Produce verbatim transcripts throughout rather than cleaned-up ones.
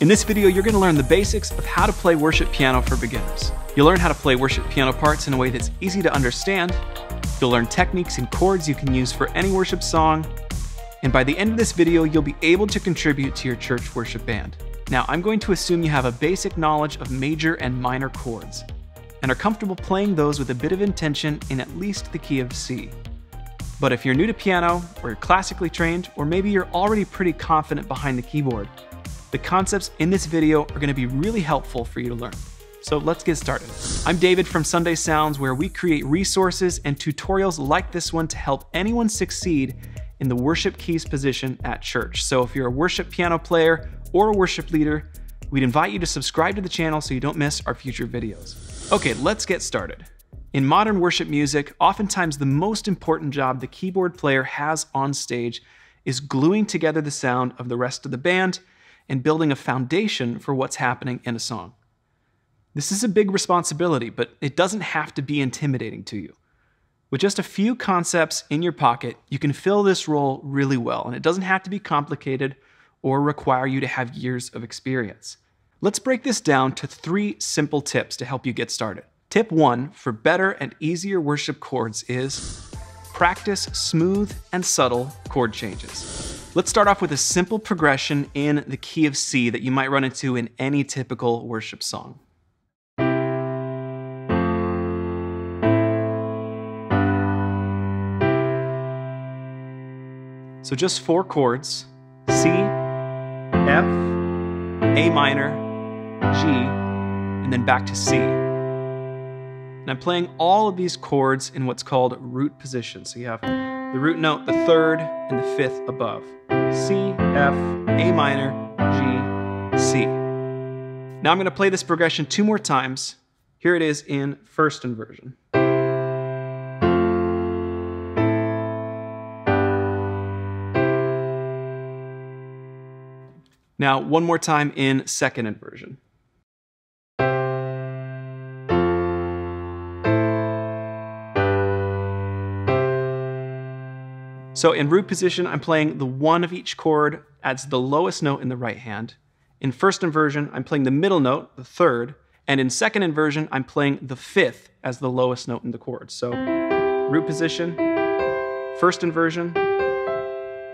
In this video, you're going to learn the basics of how to play worship piano for beginners. You'll learn how to play worship piano parts in a way that's easy to understand. You'll learn techniques and chords you can use for any worship song. And by the end of this video, you'll be able to contribute to your church worship band. Now, I'm going to assume you have a basic knowledge of major and minor chords and are comfortable playing those with a bit of intention in at least the key of C. But if you're new to piano, or you're classically trained, or maybe you're already pretty confident behind the keyboard, the concepts in this video are going to be really helpful for you to learn. So let's get started. I'm David from Sunday Sounds, where we create resources and tutorials like this one to help anyone succeed in the worship keys position at church. So if you're a worship piano player or a worship leader, we'd invite you to subscribe to the channel so you don't miss our future videos. Okay, let's get started. In modern worship music, oftentimes the most important job the keyboard player has on stage is gluing together the sound of the rest of the band and building a foundation for what's happening in a song. This is a big responsibility, but it doesn't have to be intimidating to you. With just a few concepts in your pocket, you can fill this role really well, and it doesn't have to be complicated or require you to have years of experience. Let's break this down to three simple tips to help you get started. Tip one for better and easier worship chords is practice smooth and subtle chord changes. Let's start off with a simple progression in the key of C that you might run into in any typical worship song. So just four chords, C, F, A minor, G, and then back to C. And I'm playing all of these chords in what's called root position. So you have the root note, the third, and the fifth above. C, F, A minor, G, C. Now I'm going to play this progression two more times. Here it is in first inversion. Now one more time in second inversion. So in root position, I'm playing the one of each chord as the lowest note in the right hand. In first inversion, I'm playing the middle note, the third, and in second inversion, I'm playing the fifth as the lowest note in the chord. So root position, first inversion,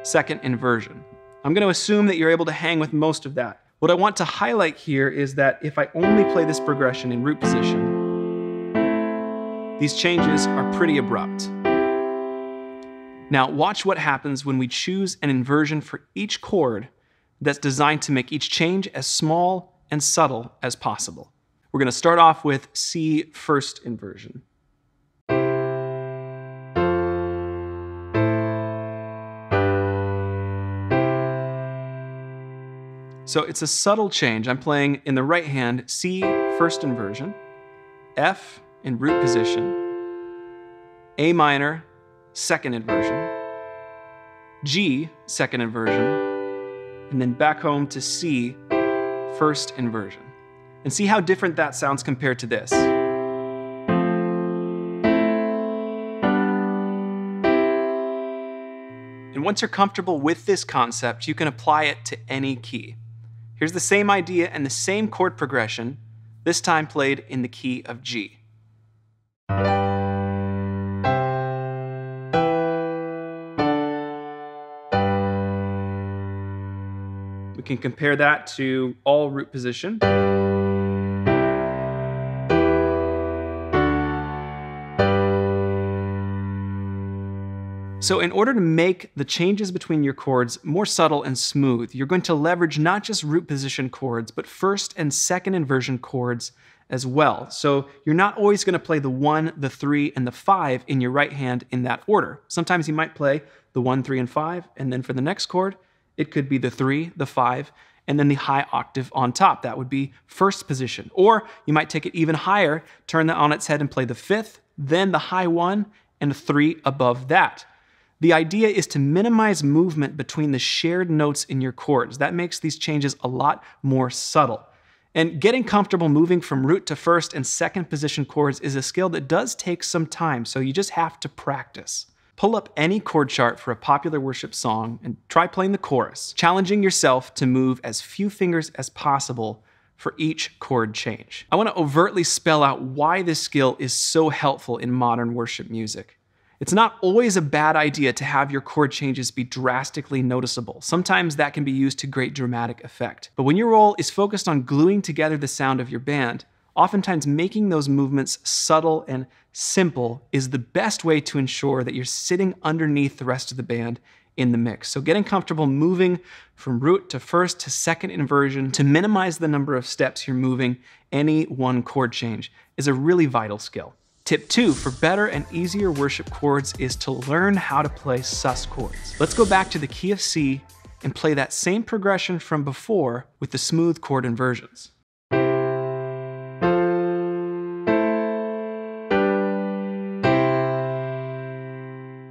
second inversion. I'm going to assume that you're able to hang with most of that. What I want to highlight here is that if I only play this progression in root position, these changes are pretty abrupt. Now watch what happens when we choose an inversion for each chord that's designed to make each change as small and subtle as possible. We're going to start off with C first inversion. So it's a subtle change. I'm playing in the right hand C first inversion, F in root position, A minor, second inversion, G, second inversion, and then back home to C, first inversion. And see how different that sounds compared to this. And once you're comfortable with this concept, you can apply it to any key. Here's the same idea and the same chord progression, this time played in the key of G. Can compare that to all root position. So in order to make the changes between your chords more subtle and smooth, you're going to leverage not just root position chords, but first and second inversion chords as well. So you're not always going to play the one, the three, and the five in your right hand in that order. Sometimes you might play the one, three, and five, and then for the next chord, it could be the three, the five, and then the high octave on top. That would be first position. Or you might take it even higher, turn that on its head and play the fifth, then the high one, and a three above that. The idea is to minimize movement between the shared notes in your chords. That makes these changes a lot more subtle. And getting comfortable moving from root to first and second position chords is a skill that does take some time, so you just have to practice. Pull up any chord chart for a popular worship song and try playing the chorus, challenging yourself to move as few fingers as possible for each chord change. I want to overtly spell out why this skill is so helpful in modern worship music. It's not always a bad idea to have your chord changes be drastically noticeable. Sometimes that can be used to great dramatic effect. But when your role is focused on gluing together the sound of your band, oftentimes making those movements subtle and simple is the best way to ensure that you're sitting underneath the rest of the band in the mix. So getting comfortable moving from root to first to second inversion to minimize the number of steps you're moving any one chord change is a really vital skill. Tip two for better and easier worship chords is to learn how to play sus chords. Let's go back to the key of C and play that same progression from before with the smooth chord inversions.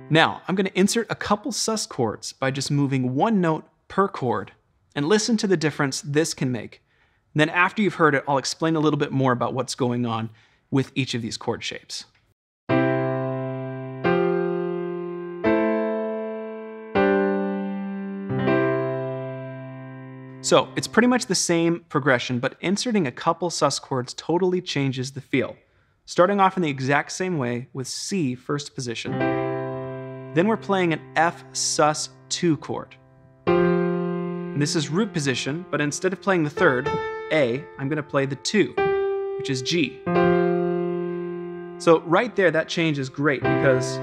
Now, I'm going to insert a couple sus chords by just moving one note per chord and listen to the difference this can make. And then after you've heard it, I'll explain a little bit more about what's going on with each of these chord shapes. So it's pretty much the same progression, but inserting a couple sus chords totally changes the feel. Starting off in the exact same way with C first position, then we're playing an F sus two chord. And this is root position, but instead of playing the third, A, I'm gonna play the two, which is G. So right there, that change is great because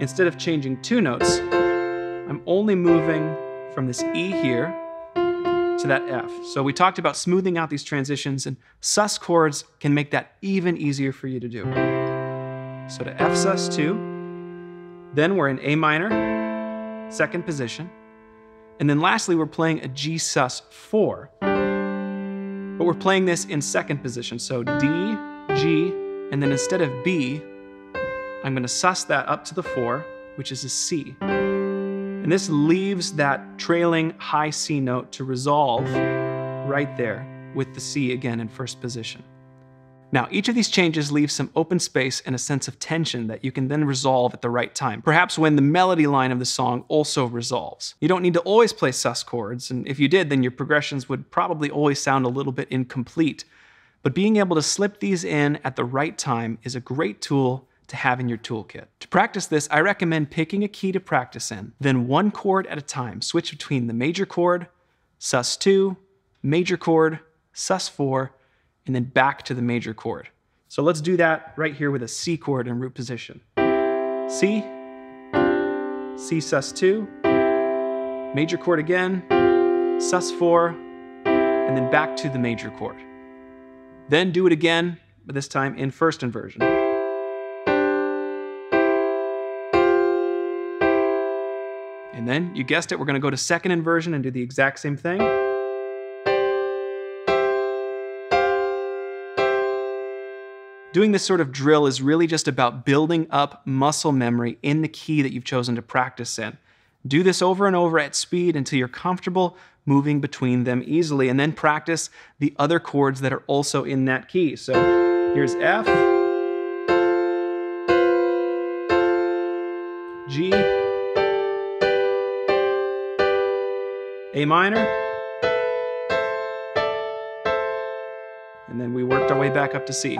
instead of changing two notes, I'm only moving from this E here to that F. So we talked about smoothing out these transitions, and sus chords can make that even easier for you to do. So to F sus two, then we're in A minor, second position, and then lastly, we're playing a G sus four, but we're playing this in second position. So D, G, and then instead of B, I'm gonna sus that up to the four, which is a C. And this leaves that trailing high C note to resolve right there with the C again in first position. Now, each of these changes leaves some open space and a sense of tension that you can then resolve at the right time, perhaps when the melody line of the song also resolves. You don't need to always play sus chords, and if you did, then your progressions would probably always sound a little bit incomplete. But being able to slip these in at the right time is a great tool to have in your toolkit. To practice this, I recommend picking a key to practice in, then one chord at a time. Switch between the major chord, sus two, major chord, sus four, and then back to the major chord. So let's do that right here with a C chord in root position. C, C sus two, major chord again, sus four, and then back to the major chord. Then do it again, but this time in first inversion. And then, you guessed it, we're gonna go to second inversion and do the exact same thing. Doing this sort of drill is really just about building up muscle memory in the key that you've chosen to practice in. Do this over and over at speed until you're comfortable moving between them easily, and then practice the other chords that are also in that key. So here's F, G, A minor, and then we worked our way back up to C.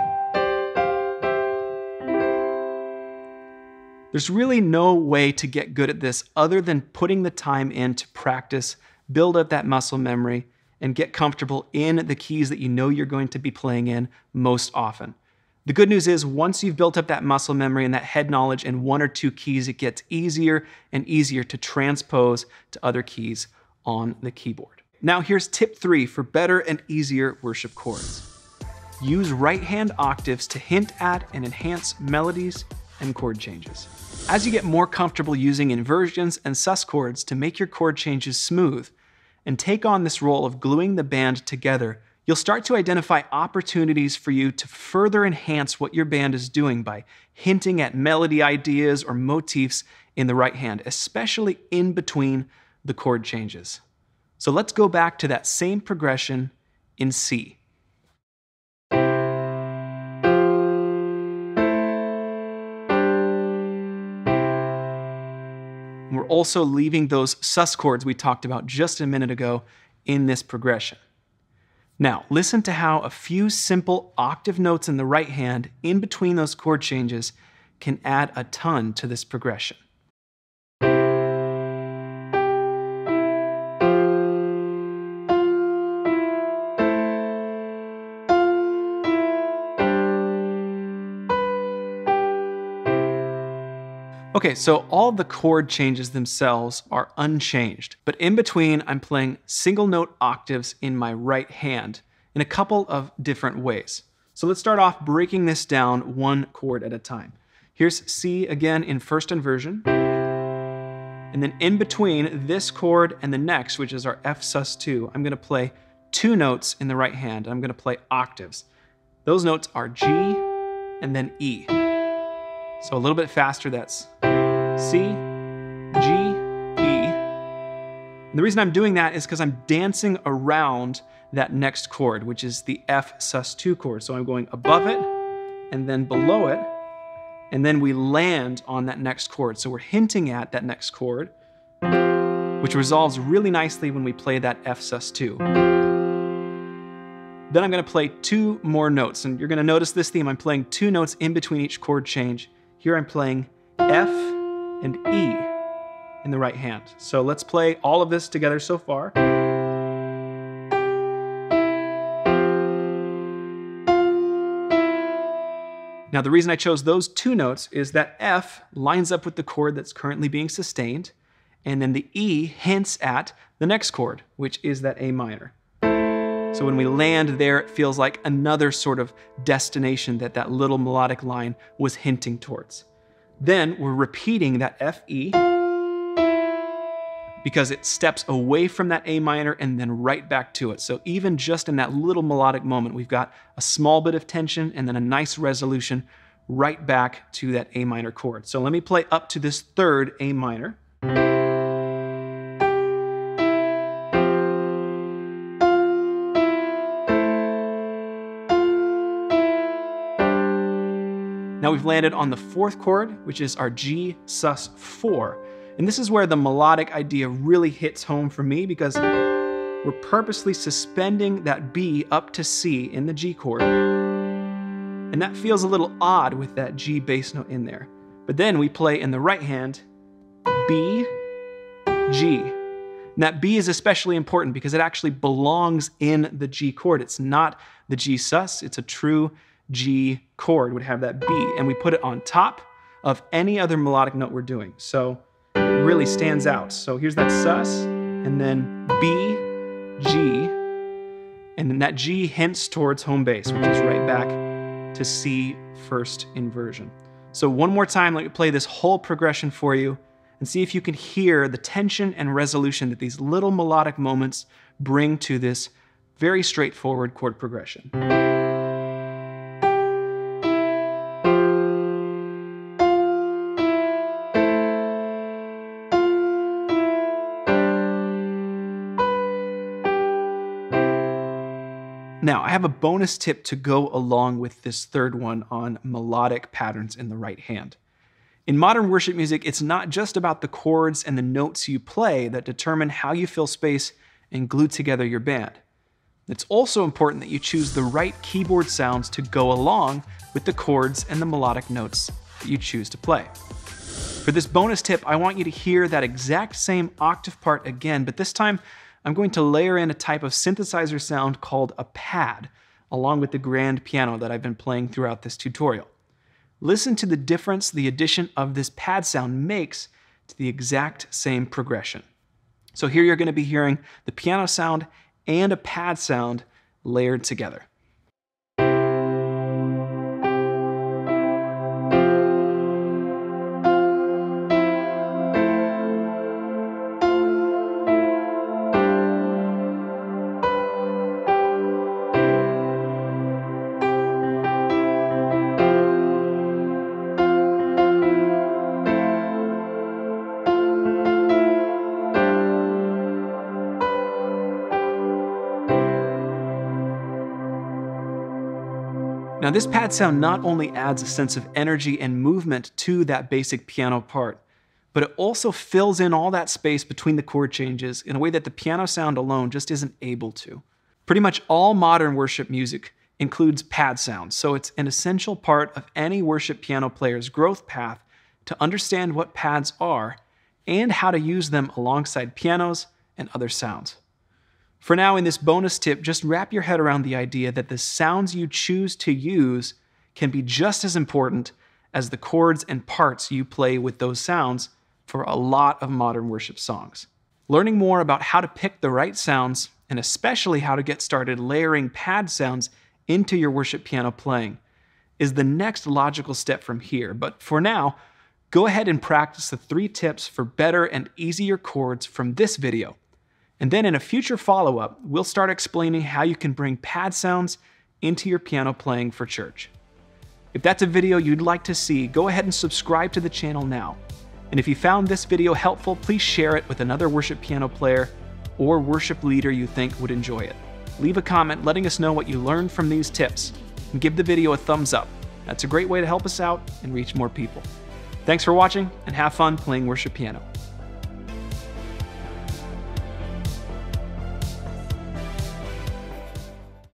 There's really no way to get good at this other than putting the time in to practice, build up that muscle memory, and get comfortable in the keys that you know you're going to be playing in most often. The good news is, once you've built up that muscle memory and that head knowledge in one or two keys, it gets easier and easier to transpose to other keys on the keyboard. Now here's tip three for better and easier worship chords. Use right-hand octaves to hint at and enhance melodies and chord changes. As you get more comfortable using inversions and sus chords to make your chord changes smooth and take on this role of gluing the band together, you'll start to identify opportunities for you to further enhance what your band is doing by hinting at melody ideas or motifs in the right hand, especially in between the chord changes. So let's go back to that same progression in C. we're also leaving those sus chords we talked about just a minute ago in this progression. Now, listen to how a few simple octave notes in the right hand in between those chord changes can add a ton to this progression. Okay, so all the chord changes themselves are unchanged, but in between I'm playing single note octaves in my right hand in a couple of different ways. So let's start off breaking this down one chord at a time. Here's C again in first inversion, and then in between this chord and the next, which is our F sus two, I'm gonna play two notes in the right hand. I'm gonna play octaves. Those notes are G and then E. So a little bit faster, that's C, G, E. And the reason I'm doing that is because I'm dancing around that next chord, which is the F sus two chord. So I'm going above it and then below it, and then we land on that next chord. So we're hinting at that next chord, which resolves really nicely when we play that F sus two. Then I'm gonna play two more notes, and you're gonna notice this theme. I'm playing two notes in between each chord change. Here I'm playing F and E in the right hand. So let's play all of this together so far. Now, the reason I chose those two notes is that F lines up with the chord that's currently being sustained, and then the E hints at the next chord, which is that A minor. So when we land there, it feels like another sort of destination that that little melodic line was hinting towards. Then we're repeating that F E because it steps away from that A minor and then right back to it. So even just in that little melodic moment, we've got a small bit of tension and then a nice resolution right back to that A minor chord. So let me play up to this third A minor. Now we've landed on the fourth chord, which is our G sus four. And this is where the melodic idea really hits home for me, because we're purposely suspending that B up to C in the G chord. And that feels a little odd with that G bass note in there. But then we play in the right hand, B, G. And that B is especially important because it actually belongs in the G chord. It's not the G sus, it's a true G chord, would have that B. And we put it on top of any other melodic note we're doing. So really stands out. So here's that sus, and then B, G, and then that G hints towards home bass, which is right back to C first inversion. So one more time, let me play this whole progression for you and see if you can hear the tension and resolution that these little melodic moments bring to this very straightforward chord progression. Now, I have a bonus tip to go along with this third one on melodic patterns in the right hand. In modern worship music, it's not just about the chords and the notes you play that determine how you fill space and glue together your band. It's also important that you choose the right keyboard sounds to go along with the chords and the melodic notes that you choose to play. For this bonus tip, I want you to hear that exact same octave part again, but this time I'm going to layer in a type of synthesizer sound called a pad, along with the grand piano that I've been playing throughout this tutorial. Listen to the difference the addition of this pad sound makes to the exact same progression. So here you're going to be hearing the piano sound and a pad sound layered together. Now, this pad sound not only adds a sense of energy and movement to that basic piano part, but it also fills in all that space between the chord changes in a way that the piano sound alone just isn't able to. Pretty much all modern worship music includes pad sounds, so it's an essential part of any worship piano player's growth path to understand what pads are and how to use them alongside pianos and other sounds. For now, in this bonus tip, just wrap your head around the idea that the sounds you choose to use can be just as important as the chords and parts you play with those sounds for a lot of modern worship songs. Learning more about how to pick the right sounds, and especially how to get started layering pad sounds into your worship piano playing, is the next logical step from here. But for now, go ahead and practice the three tips for better and easier chords from this video. And then in a future follow-up, we'll start explaining how you can bring pad sounds into your piano playing for church. If that's a video you'd like to see, go ahead and subscribe to the channel now. And if you found this video helpful, please share it with another worship piano player or worship leader you think would enjoy it. Leave a comment letting us know what you learned from these tips, and give the video a thumbs up. That's a great way to help us out and reach more people. Thanks for watching, and have fun playing worship piano.